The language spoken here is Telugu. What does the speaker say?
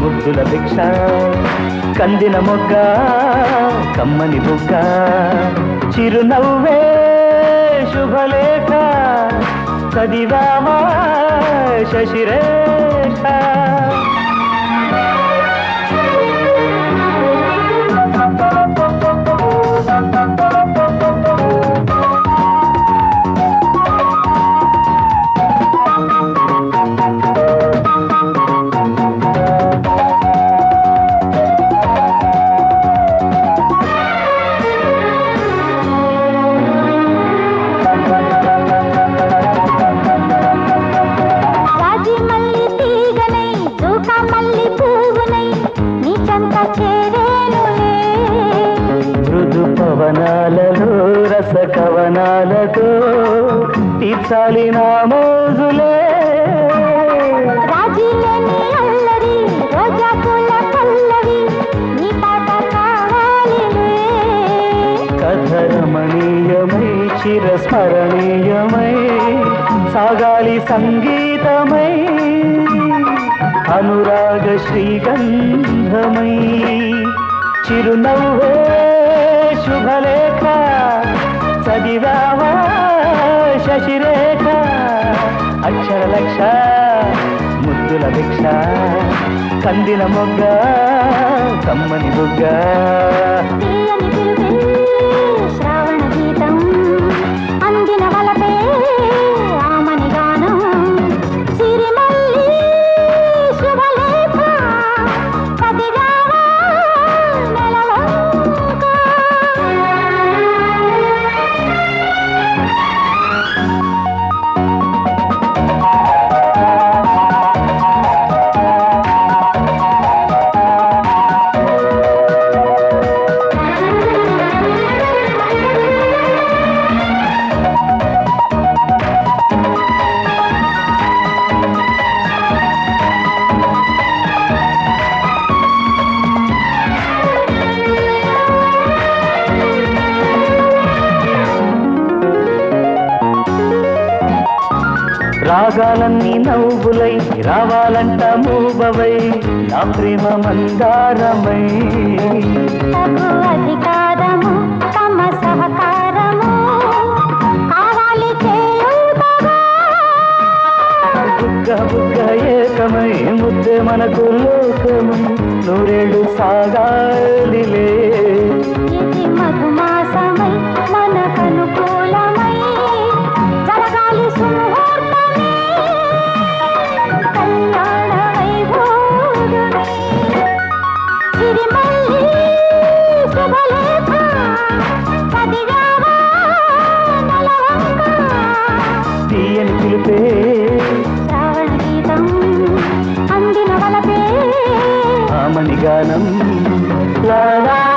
ముద్దుల భిక్ష కందిన మొగ్గ కమ్మని బుగ్గ చిరునవ్వే శుభలేఖ చదివావా శశిరేఖ స్మరణీయమై సాగాలి సంగీతమై అనురాగ శ్రీగంధమై చిరునవ్వే శుభలేఖ చదివావా శశిరేఖ అక్షర లక్ష ముద్దుల భిక్ష కందిన మొగ్గ కమ్మని బుగ్గ రాగాలన్నీ నవ్వులై రావాలంట మూబవై నా ప్రేమ మందారమై తగు అధికారము తమ సహకారము కావాలి చేయుదగా బుగ్గ బుగ్గ ఏకమై ముద్దే మనకు లోకము నూరేళ్ళు సాగాలిలే ఇది మధుమాసమై మనకనుకూలమై జరగాలి తీయని పిలిపే శ్రావణ గీతం అందిన వలపే ఆమని గానం లాలా